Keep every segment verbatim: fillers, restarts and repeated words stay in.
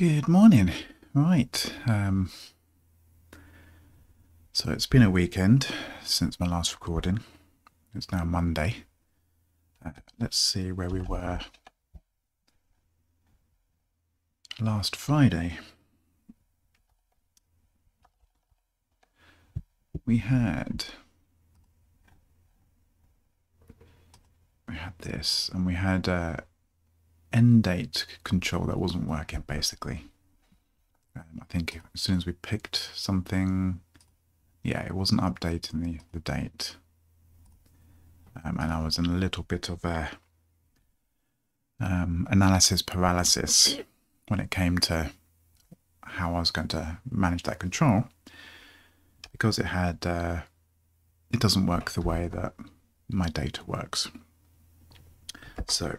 Good morning. Right. Um, so it's been a weekend since my last recording. It's now Monday. Uh, let's see where we were last Friday. We had we had this, and we had uh, end date control that wasn't working, basically. Um, I think as soon as we picked something, yeah, it wasn't updating the, the date. Um, and I was in a little bit of a um, analysis paralysis when it came to how I was going to manage that control, because it had, uh, it doesn't work the way that my data works. So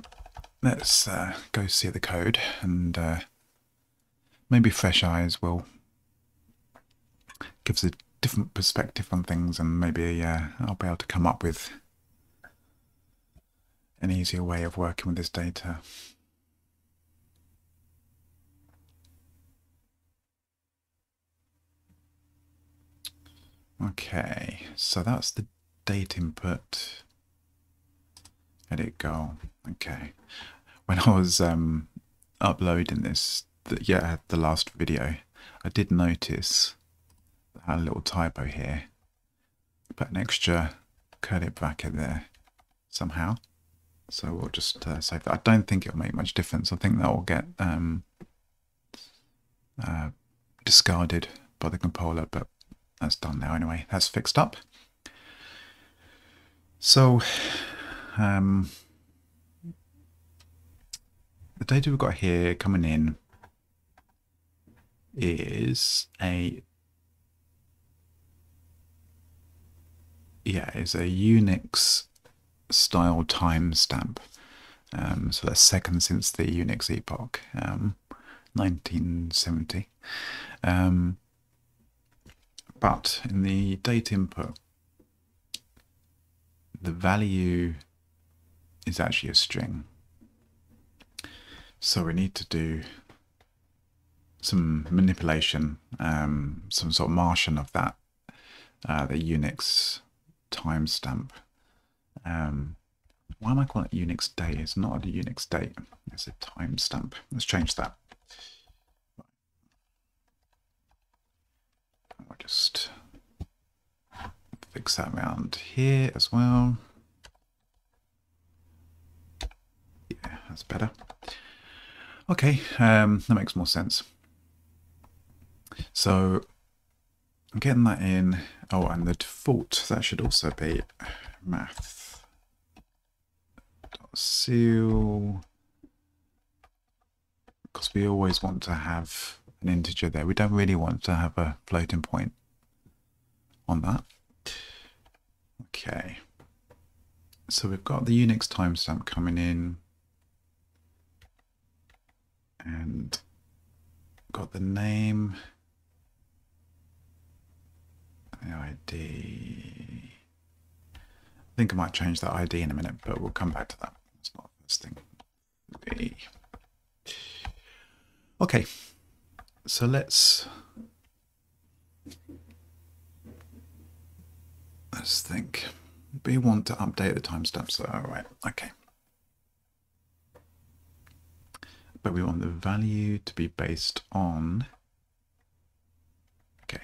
let's uh, go see the code, and uh, maybe fresh eyes will give us a different perspective on things, and maybe uh, I'll be able to come up with an easier way of working with this data. Okay, so that's the date input. Edit goal. Okay. When I was um, uploading this, the, yeah, the last video, I did notice I had a little typo here. Put an extra curly bracket there somehow. So we'll just uh, save that. I don't think it'll make much difference. I think that will get um, uh, discarded by the compiler, but that's done now anyway. That's fixed up. So um, the data we've got here coming in is a yeah, is a Unix style timestamp, um, so that's second since the Unix epoch, um, nineteen seventy. Um, but in the date input, the value is actually a string, so we need to do some manipulation, um, some sort of Martian of that, uh, the Unix timestamp. Um, why am I calling it Unix date? It's not a Unix date, it's a timestamp. Let's change that. We'll just fix that around here as well. Yeah, that's better. Okay, um, that makes more sense. So I'm getting that in. Oh, and the default, that should also be math. Seal, because we always want to have an integer there. We don't really want to have a floating point on that. Okay, so we've got the Unix timestamp coming in, and got the name, the I D. I think I might change that I D in a minute, but we'll come back to that. It's not this thing. Okay, so let's let's think. We want to update the timestamp, so all right, okay. But we want the value to be based on. Okay.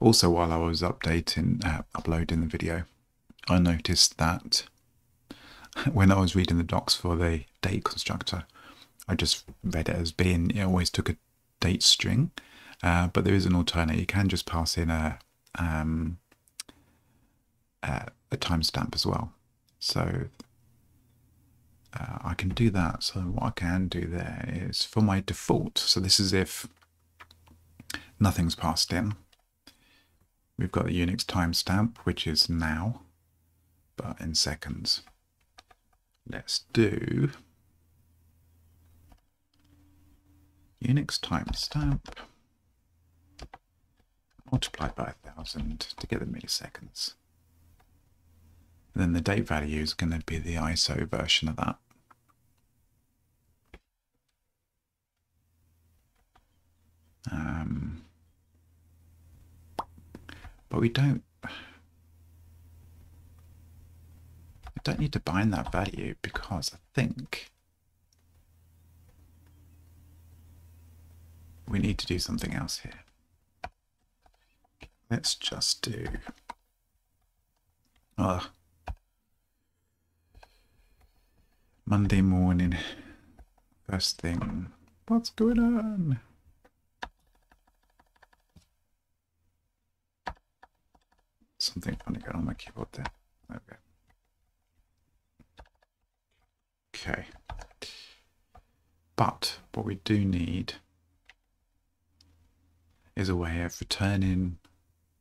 Also, while I was updating, uh, uploading the video, I noticed that when I was reading the docs for the date constructor, I just read it as being, it always took a date string, uh, but there is an alternate. You can just pass in a um, a, a timestamp as well. So uh, I can do that. So what I can do there is for my default. So this is if nothing's passed in. We've got the Unix timestamp, which is now, but in seconds. Let's do Unix timestamp multiplied by a thousand to get the milliseconds. And then the date value is going to be the I S O version of that. But we don't... I don't need to bind that value because I think we need to do something else here. Let's just do... Ah, uh, Monday morning, first thing. What's going on? Something funny going on my keyboard there. Okay. Okay. But what we do need is a way of returning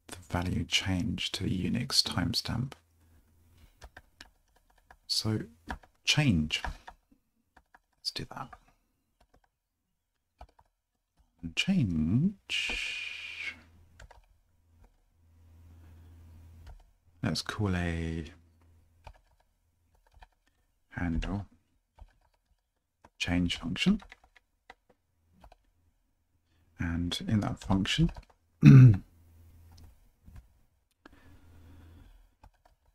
the value change to the Unix timestamp. So change. Let's do that. And change. Let's call a handle change function. And in that function,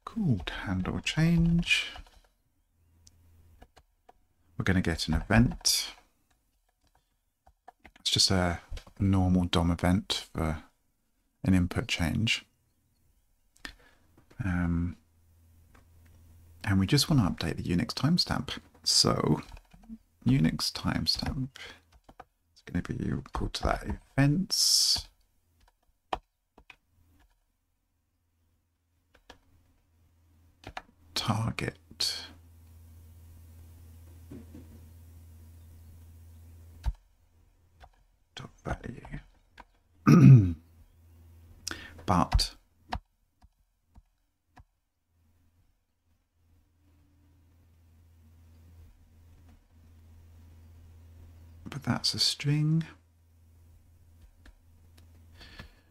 called handle change, we're going to get an event. It's just a normal D O M event for an input change. Um, and we just want to update the Unix timestamp. So Unix timestamp is going to be equal to that events. Target dot value, but but that's a string,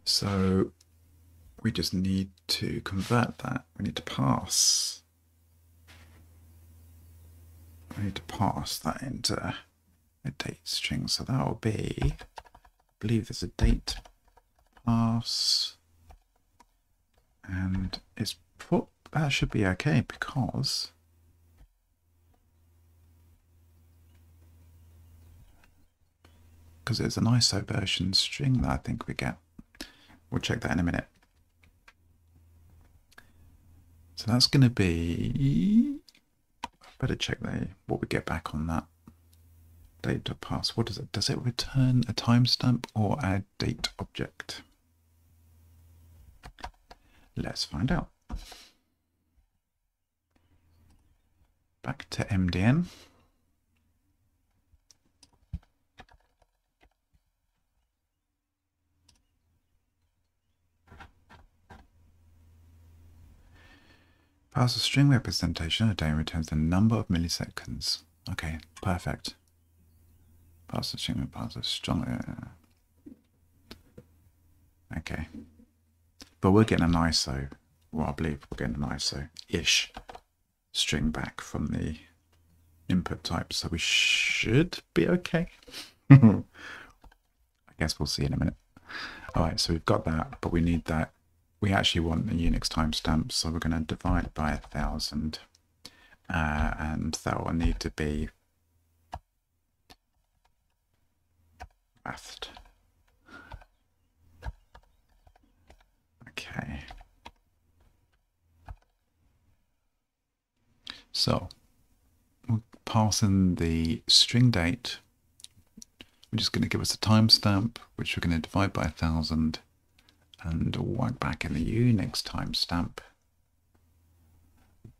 so we just need to convert that. We need to pass. I need to pass that into a date string, so that will be, I believe there's a date pass, and it's put, that should be okay because because it's an I S O version string that I think we get. We'll check that in a minute. So that's going to be. Better check the, what we get back on that date to pass. What does it? Does it return a timestamp or a date object? Let's find out. Back to M D N. Pass a string representation of a day and returns the number of milliseconds. Okay, perfect. Pass a string and pass a strong. Okay. But we're getting an I S O. Well, I believe we're getting an I S O-ish string back from the input type. So we should be okay. I guess we'll see in a minute. All right, so we've got that, but we need that. We actually want the Unix timestamp, so we're going to divide by a thousand, uh, and that will need to be mathed. Okay. So we'll pass in the string date, which is going to give us a timestamp, which we're going to divide by a thousand. And whack back in the Unix timestamp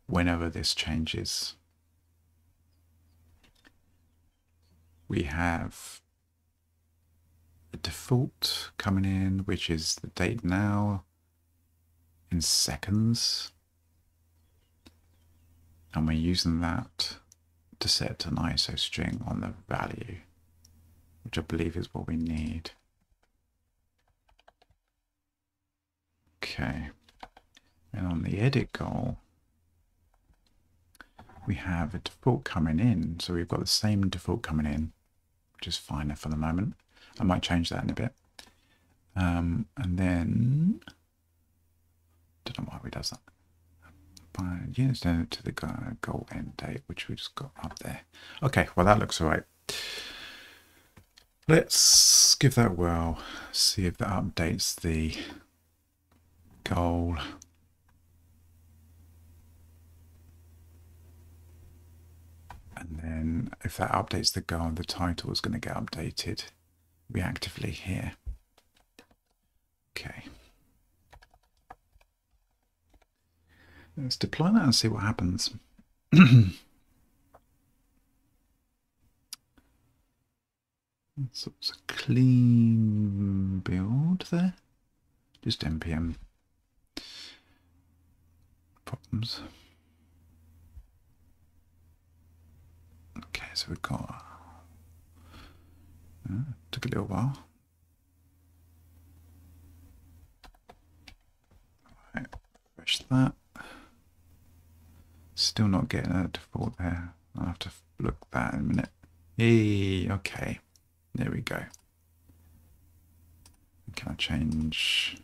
whenever this changes. We have a default coming in, which is the date now in seconds. And we're using that to set an I S O string on the value, which I believe is what we need. Okay, and on the edit goal, we have a default coming in. So we've got the same default coming in, which is fine for the moment. I might change that in a bit. Um, and then don't know why he does that. But yeah, it's down to the goal end date, which we just got up there. Okay, well, that looks all right. Let's give that a whirl, see if that updates the goal. And then if that updates the goal, the title is going to get updated reactively here. Okay. Let's deploy that and see what happens. It's a clean build there. Just N P M problems. Okay, so we've got... Uh, took a little while. Right, refresh that. Still not getting a default there. I'll have to look at that in a minute. Hey, okay. There we go. Can I change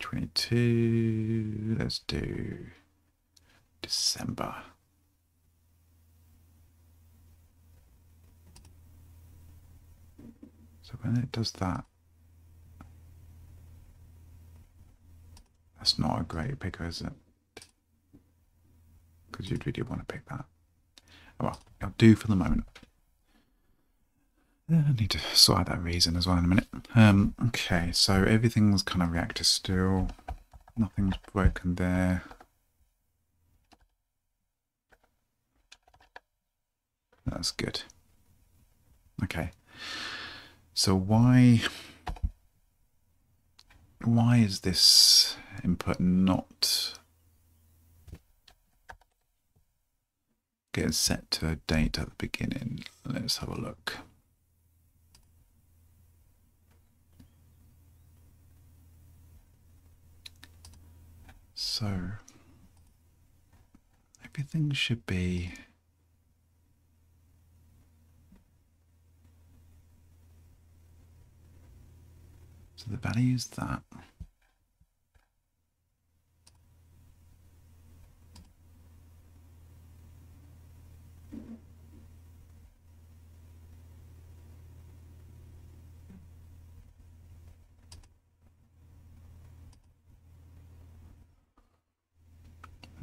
twenty-two? Let's do December. So when it does that, that's not a great picker, is it? Because you'd really want to pick that. Oh, well, I'll do for the moment. I need to sort out that reason as well in a minute. Um, okay, so everything's kind of reactive still. Nothing's broken there. That's good. Okay. So why why is this input not getting set to a date at the beginning? Let's have a look. So everything should be so the value is that.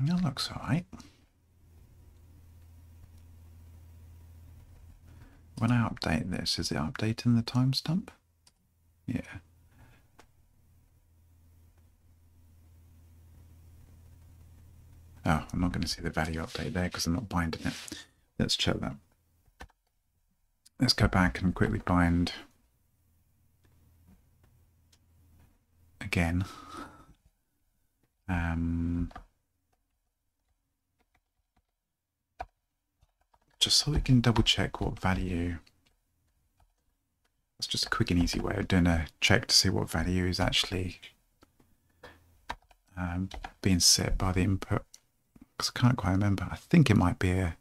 That looks alright. When I update this, is it updating the timestamp? Yeah. Oh, I'm not going to see the value update there because I'm not binding it. Let's check that. Let's go back and quickly bind again. Um. Just so we can double check what value. That's just a quick and easy way of doing a check to see what value is actually um, being set by the input. Because I can't quite remember. I think it might be a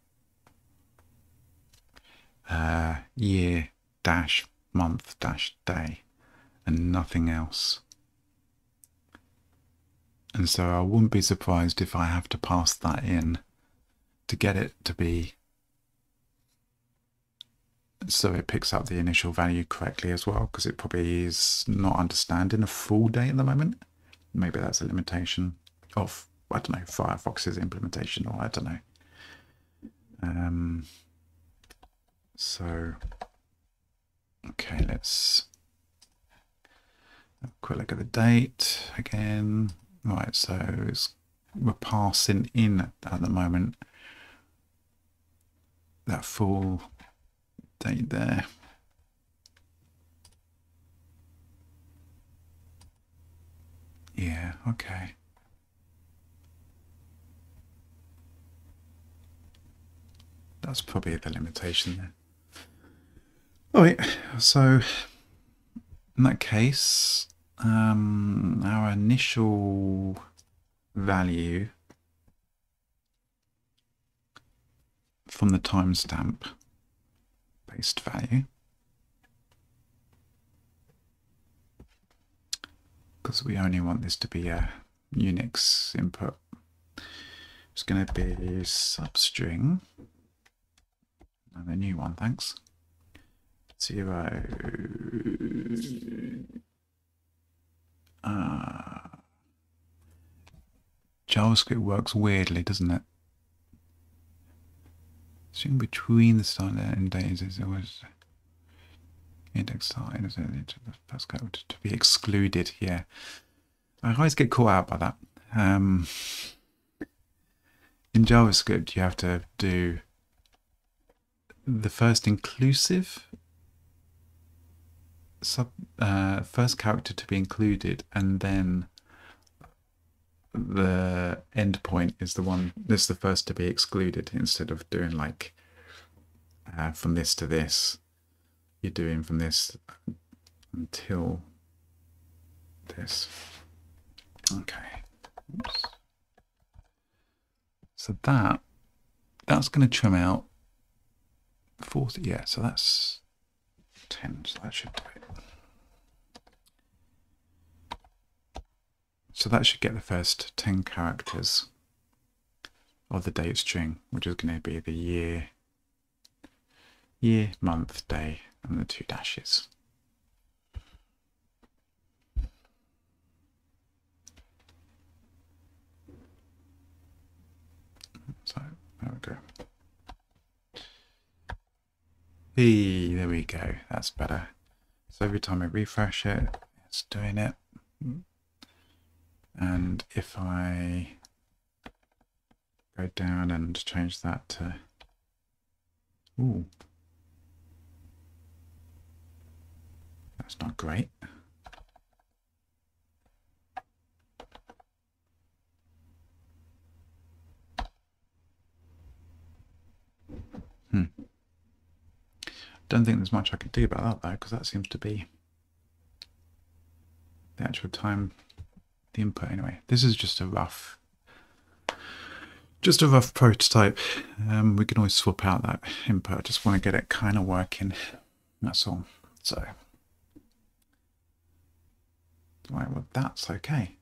uh, year dash month dash day and nothing else. And so I wouldn't be surprised if I have to pass that in to get it to be so it picks up the initial value correctly as well, because it probably is not understanding a full day at the moment. Maybe that's a limitation of, I don't know, Firefox's implementation, or I don't know. Um, so, okay, let's have a quick look at the date again. Right, so it's, we're passing in at the moment that full date there. Yeah, okay. That's probably the limitation there. All right, so in that case, um, our initial value from the timestamp based value, because we only want this to be a Unix input. It's going to be substring. And a new one, thanks. Zero. Uh, JavaScript works weirdly, doesn't it? String between the start and days is always index started as early to the first code to be excluded. Yeah, I always get caught out by that. Um, in JavaScript, you have to do the first inclusive sub uh, first character to be included, and then the endpoint is the one that's the first to be excluded, instead of doing like uh, from this to this. You're doing from this until this. Okay. Oops. So that that's going to trim out forty. Yeah, so that's ten. So that should do it. So that should get the first ten characters of the date string, which is going to be the year, year, month, day, and the two dashes. So there we go. Hey, there we go. That's better. So every time I refresh it, it's doing it. And if I go down and change that to, ooh, that's not great. Hmm. Don't think there's much I can do about that though, because that seems to be the actual time, the input anyway. This is just a rough, just a rough prototype. Um, we can always swap out that input. I just want to get it kind of working. That's all. So. Right, well that's okay.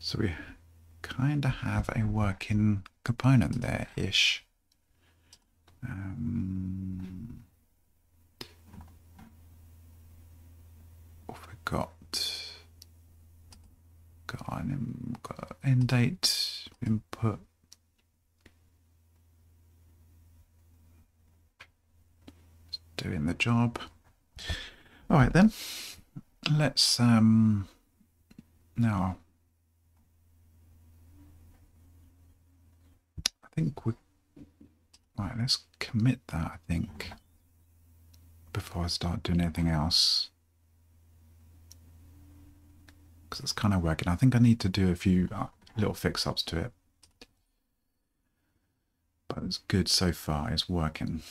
So we kind of have a working component there-ish. Um, what have we got? Got an got end date input. It's doing the job. All right then. Let's um now I think we right, let's commit that, I think, before I start doing anything else, because it's kind of working. I think I need to do a few uh, little fix-ups to it, but it's good so far. It's working.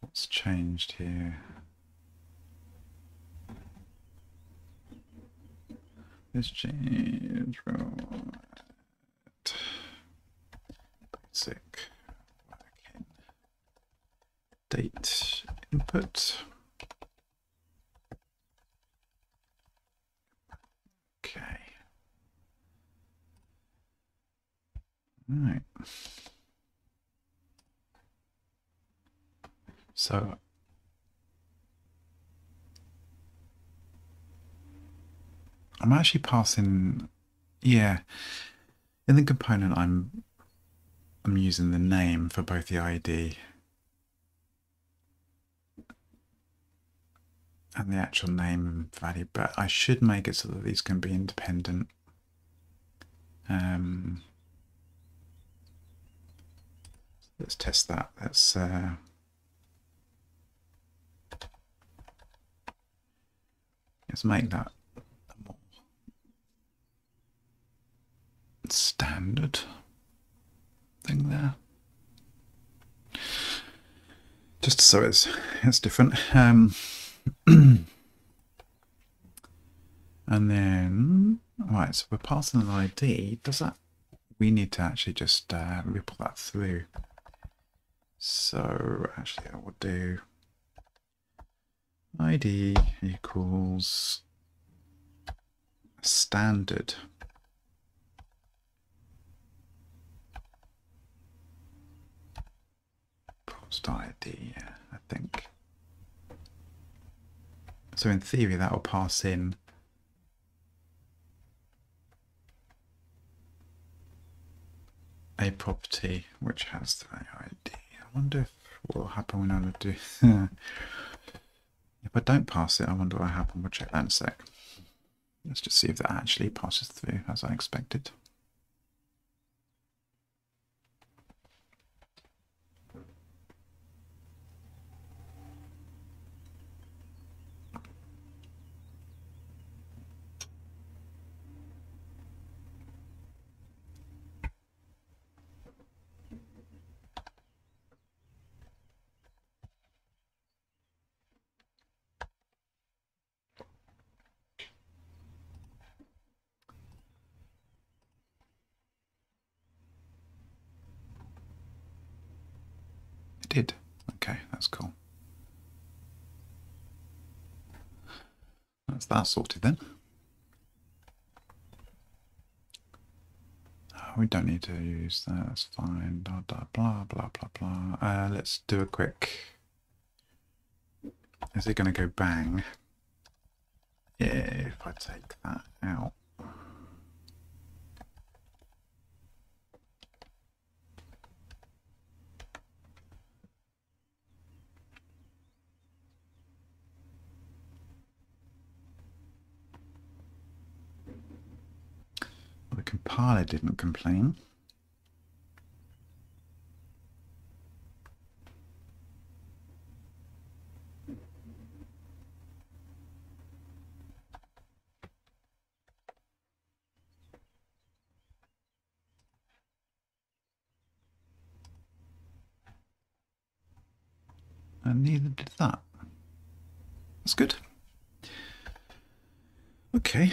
What's changed here? Let's change right. Basic working date input. Okay. All right. So I'm actually passing, yeah, in the component I'm I'm using the name for both the I D and the actual name value, but I should make it so that these can be independent. Um, let's test that. That's uh, let's make that more standard thing there, just so it's it's different. Um, and then, right, so we're passing an I D. Does that? We need to actually just uh, ripple that through So actually I would do I D equals standard. Post I D, yeah, I think. So in theory that will pass in a property which has the I D. I wonder if what will happen when I do. If I don't pass it, I wonder what happens. We'll check that in a sec. Let's just see if that actually passes through as I expected. Did. Okay, that's cool. That's that sorted then. Oh, we don't need to use that, that's fine. Blah, blah, blah, blah, blah, blah. Uh, let's do a quick... Is it going to go bang? Yeah, if I take that out. The compiler didn't complain. And neither did that. That's good. Okay.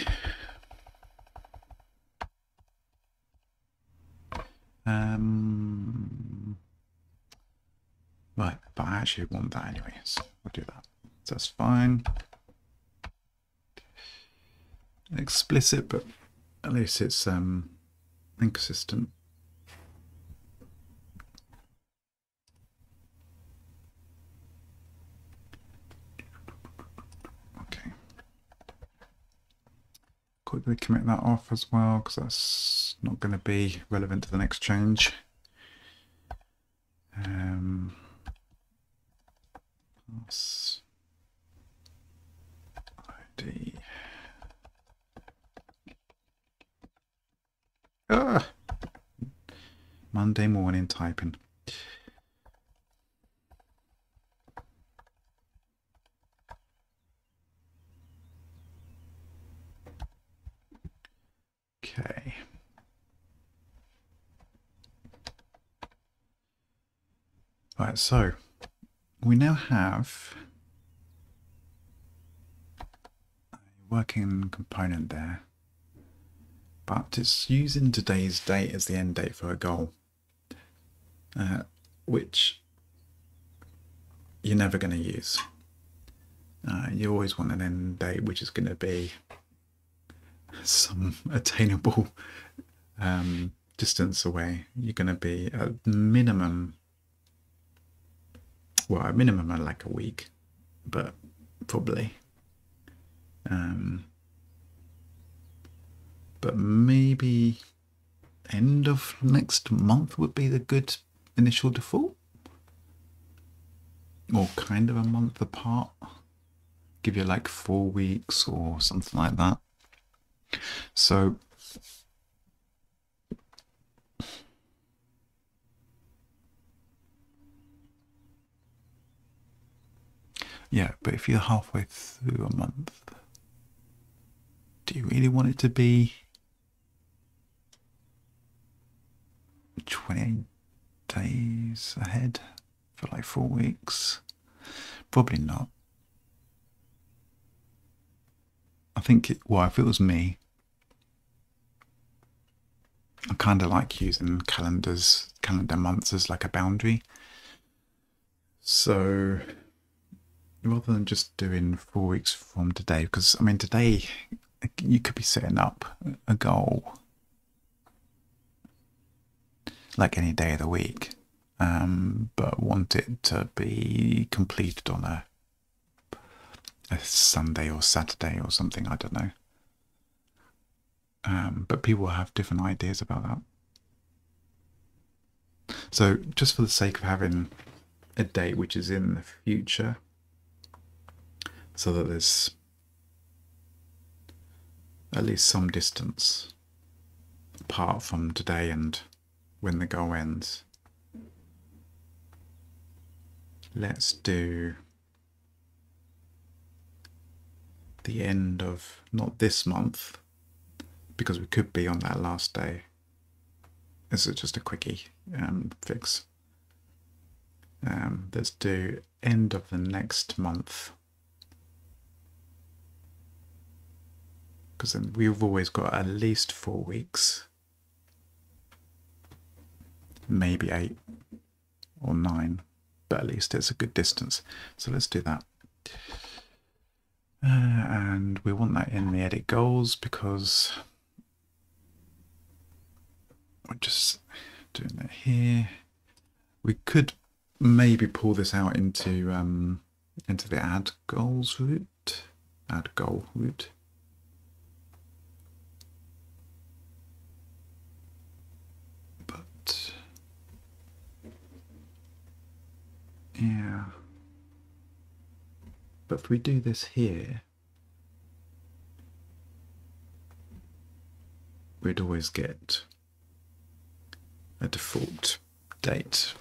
Um, right, but I actually want that anyway, so we'll do that. So that's fine. Explicit, but at least it's um, inconsistent. Okay. Quickly commit that off as well, because that's not going to be relevant to the next change. Um, pass I D. Ah! Monday morning typing. Okay. Right, so we now have a working component there, but it's using today's date as the end date for a goal, uh, which you're never going to use. Uh, you always want an end date which is going to be some attainable um, distance away. You're going to be at minimum... Well, at minimum, I'd like a week, but probably. Um, but maybe end of next month would be the good initial default. Or kind of a month apart. Give you like four weeks or something like that. So... Yeah, but if you're halfway through a month, do you really want it to be twenty days ahead for like four weeks? Probably not. I think, it, well, if it was me, I kind of like using calendars, calendar months as like a boundary. So rather than just doing four weeks from today, because I mean today you could be setting up a goal like any day of the week, um, but want it to be completed on a, a Sunday or Saturday or something, I don't know. Um, but people have different ideas about that. So just for the sake of having a date which is in the future, so that there's at least some distance apart from today and when the goal ends, let's do the end of not this month, because we could be on that last day. This is just a quickie um, fix. Um, let's do end of the next month, because then we've always got at least four weeks, maybe eight or nine, but at least it's a good distance. So let's do that. Uh, and we want that in the edit goals, because we're just doing that here. We could maybe pull this out into um, into the add goals route, add goal route. But yeah, but if we do this here, we'd always get a default date,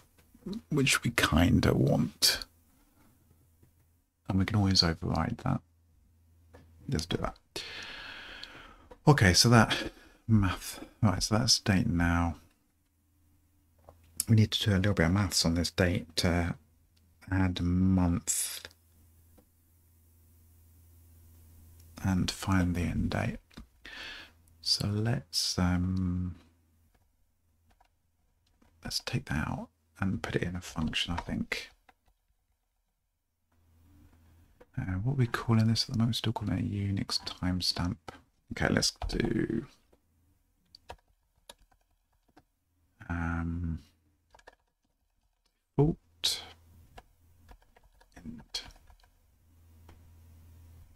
which we kind of want, and we can always override that. Let's do that. Okay, so that math, right, so that's date now. We need to do a little bit of maths on this date to add month and find the end date. So let's um let's take that out and put it in a function, I think. Uh, what are we calling this at the moment? Still calling it a Unix timestamp. Okay, let's do um, default end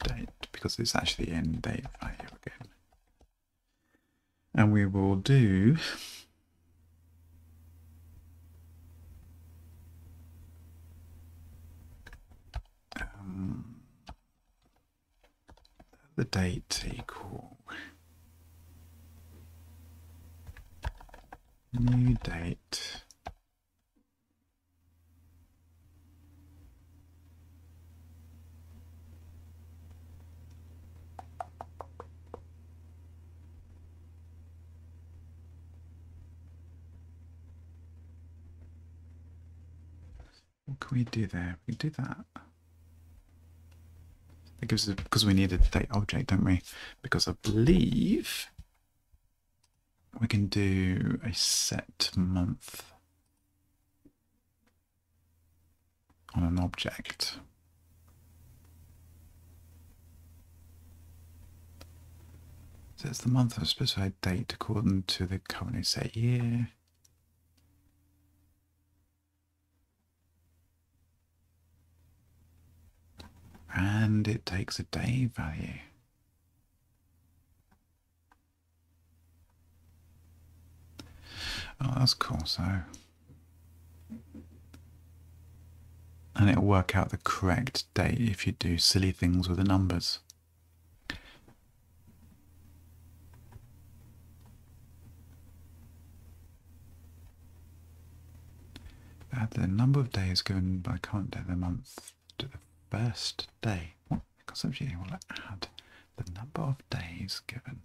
date, because it's actually end date right here again. And we will do the date equal new date . What can we do there? We can do that. It gives it, because we need a date object, don't we? Because I believe we can do a set month on an object. So it's the month of a specified date according to the currently set year. And it takes a day value. Oh, that's cool. So, and it'll work out the correct date if you do silly things with the numbers. Add the number of days given by current day of the month to the first day. What conceptually will add the number of days given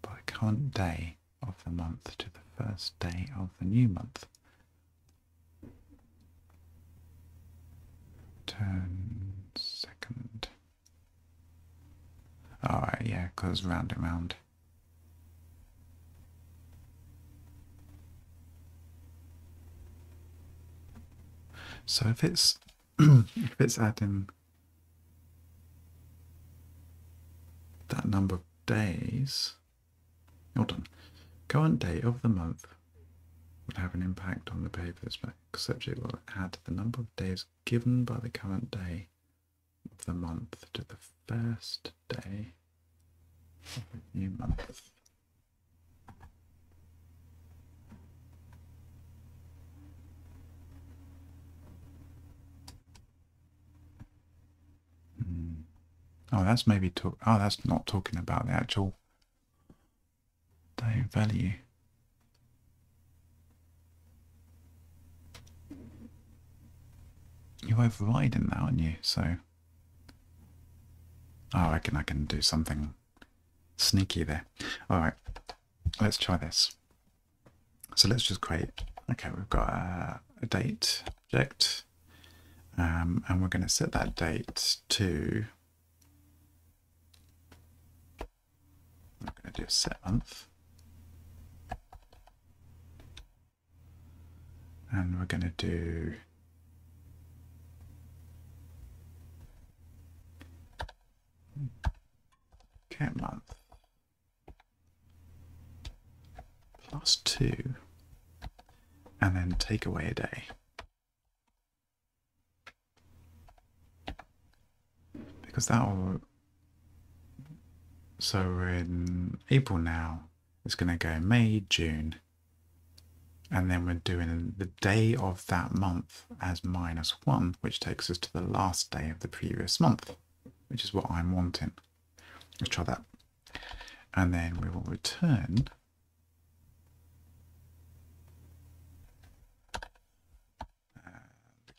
by the current day of the month to the first day of the new month. Turn second. Alright, yeah, because round and round. So if it's if it's adding that number of days, hold on, current day of the month would have an impact on the behaviour except it will add the number of days given by the current day of the month to the first day of the new month. Mm. Oh, that's maybe talk. Oh, that's not talking about the actual day value. You're overriding that, aren't you? So, oh, I reckon I can do something sneaky there. All right, let's try this. So let's just create. Okay, we've got a, a date object, um, and we're going to set that date to. I'm going to do a set month, and we're going to do. Okay, month plus two, and then take away a day, because that will. So we're in April now. It's going to go May, June, and then we're doing the day of that month as minus one, which takes us to the last day of the previous month, which is what I'm wanting. Let's try that. And then we will return uh,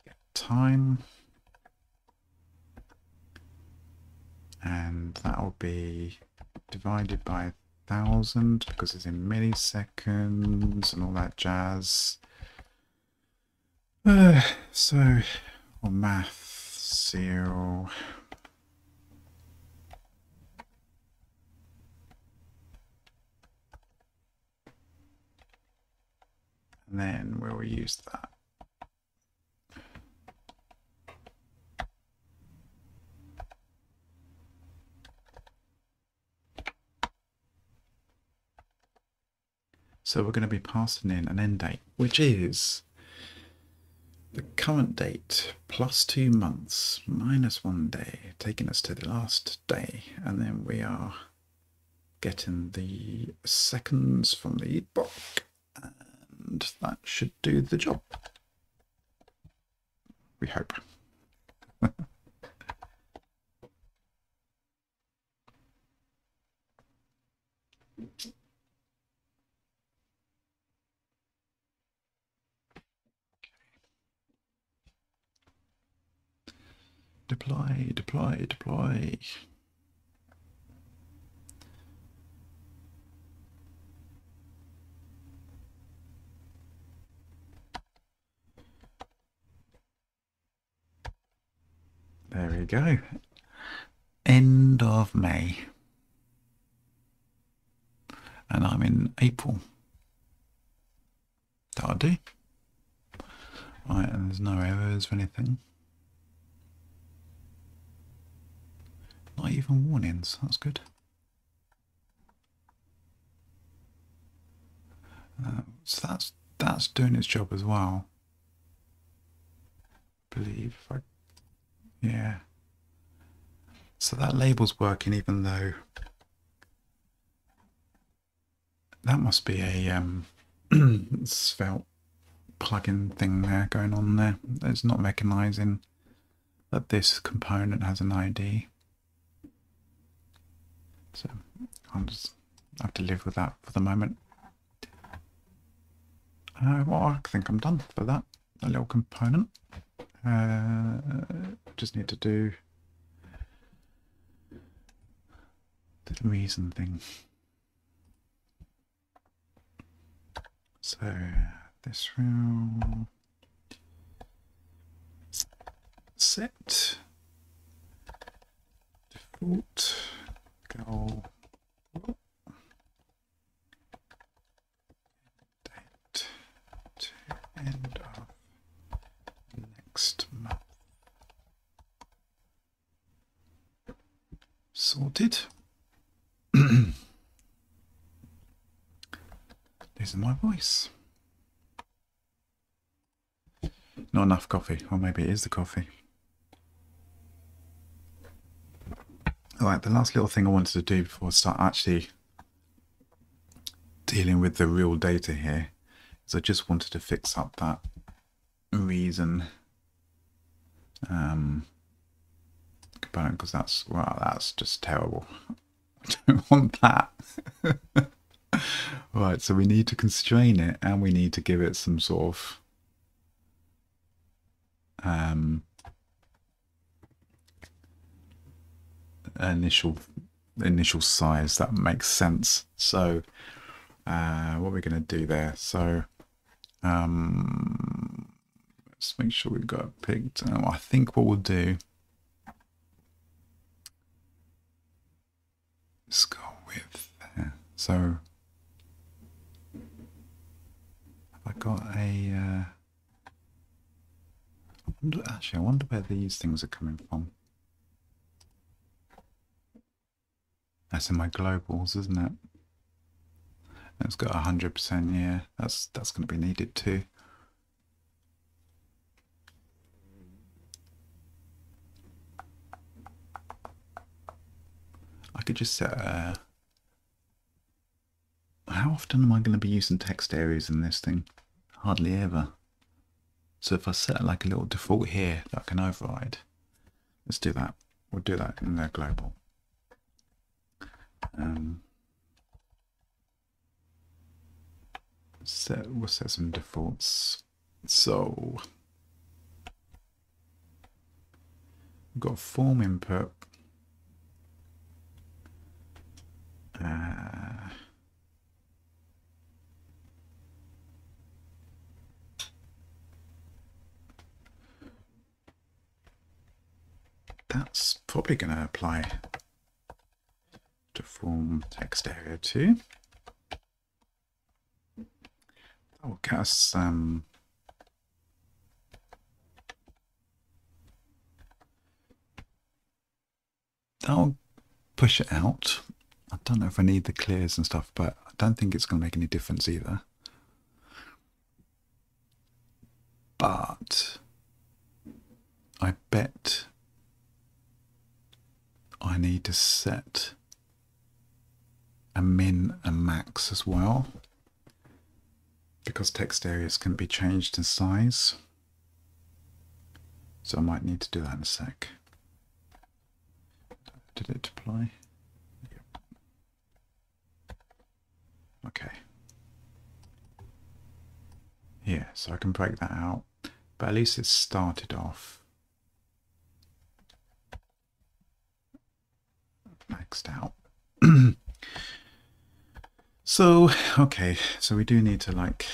get time, and that will be divided by a thousand because it's in milliseconds and all that jazz. Uh, so, or math zero. And then we'll use that. So we're going to be passing in an end date, which is the current date plus two months minus one day, taking us to the last day. And then we are getting the seconds from the block. And that should do the job. We hope. Deploy, deploy, deploy. There we go. End of May. And I'm in April. That'll do. Right, and there's no errors or anything. Not even warnings, that's good. Uh, so that's that's doing its job as well. I believe if I Yeah, so that label's working, even though that must be a um, Svelte plugin thing there going on there. It's not recognizing that this component has an I D. So I'll just have to live with that for the moment. Uh, well, I think I'm done for that, that little component. Uh, just need to do the reason thing. So this will set default goal date to end of next month. sorted. This is my voice. Not enough coffee, or maybe it is the coffee. Alright, the last little thing I wanted to do before I start actually dealing with the real data here is I just wanted to fix up that reason um, component, because that's, well, that's just terrible. I don't want that. Right, so we need to constrain it and we need to give it some sort of um initial initial size that makes sense. So uh what we're going to do there, so um let's make sure we've got it picked. Oh, I think what we'll do, let's go with there. So have I got a uh actually, I wonder where these things are coming from. That's in my globals, isn't it? And it's got one hundred percent, yeah. That's that's going to be needed too. I could just set a... How often am I going to be using text areas in this thing? Hardly ever. So if I set like a little default here that I can override, let's do that. We'll do that in the global. Um, set, we'll set some defaults. So we've got form input. Uh, That's probably going to apply to form text area too. That will get us um, that'll push it out. I don't know if I need the clears and stuff, but I don't think it's going to make any difference either. But I bet I need to set a min and max as well, because text areas can be changed in size. So I might need to do that in a sec. Did it apply? Yep. Okay. Yeah, so I can break that out, but at least it started off maxed out. So, okay, so we do need to like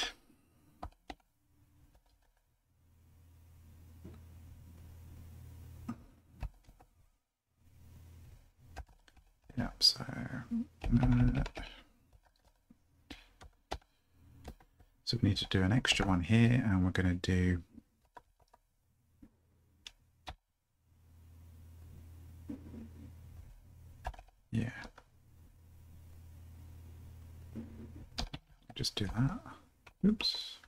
yeah, so uh, so we need to do an extra one here, and we're going to do Yeah, just do that. Oops.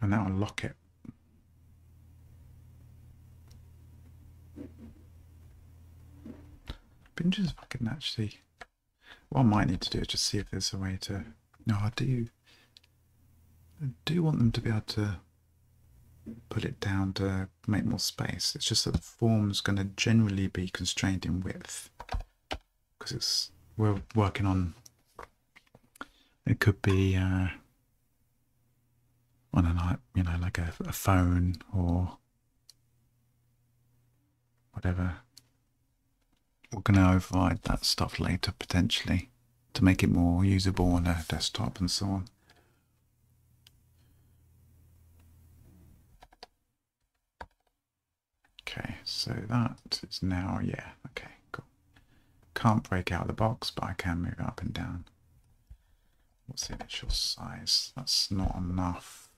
And now I'll lock it. Just if I can actually, what I might need to do is just see if there's a way to. No, I do. I do want them to be able to put it down to make more space. It's just that the form's going to generally be constrained in width because it's we're working on. It could be uh, on a night, you know, like a, a phone or whatever. We're going to override that stuff later, potentially, to make it more usable on a desktop and so on. Okay, so that is now, yeah, okay, cool. Can't break out of the box, but I can move it up and down. What's the initial size? That's not enough.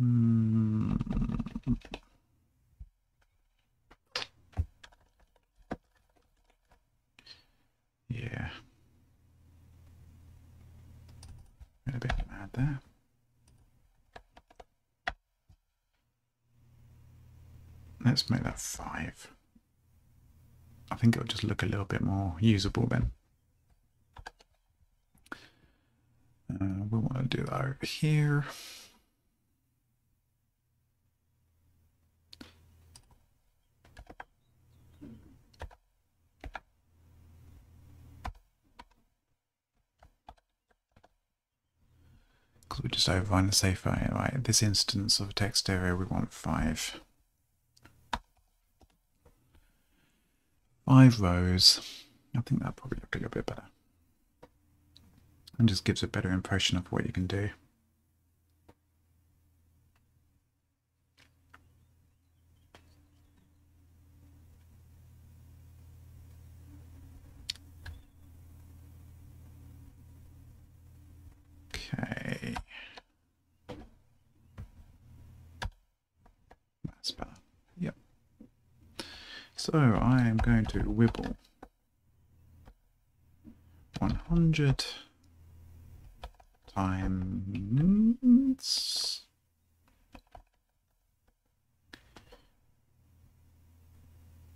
Mm. Yeah. Went a bit mad there. Let's make that five. I think it'll just look a little bit more usable then. Uh, we want to do that over here. Because we're just over on the safe area. Right, in this instance of a text area, we want five. Five rows. I think that probably looks a little bit better. And just gives a better impression of what you can do. Okay. That's better. Yep. So I am going to wibble one hundred. Times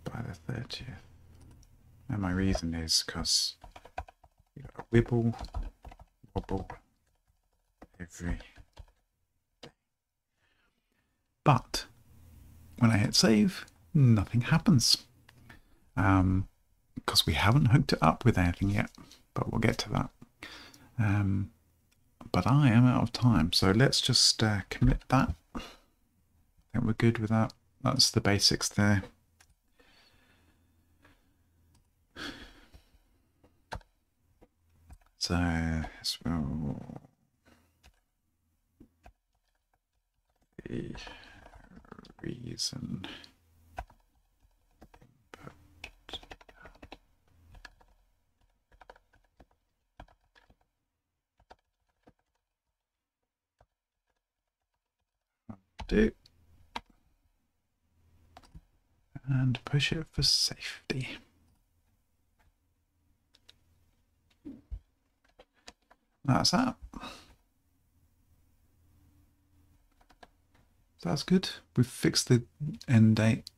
by the thirtieth, and my reason is because you gotta wibble wobble every day. But when I hit save, nothing happens um because we haven't hooked it up with anything yet, but we'll get to that. um But I am out of time, so let's just uh, commit that. I think we're good with that. That's the basics there. So as well, the reason. Do and push it for safety. That's that. So that's good. We've fixed the end date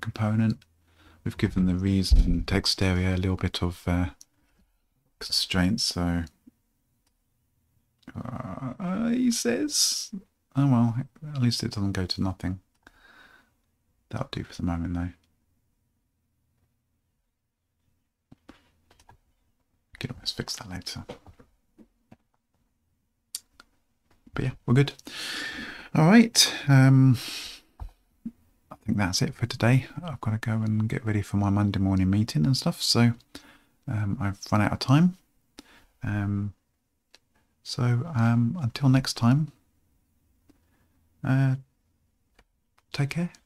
component. We've given the reason text area a little bit of uh, constraints. So uh, he says. Oh well, at least it doesn't go to nothing. That'll do for the moment though. We can always fix that later. But yeah, we're good. Alright, um, I think that's it for today. I've got to go and get ready for my Monday morning meeting and stuff, so um, I've run out of time. Um, so um, until next time, Uh, take care.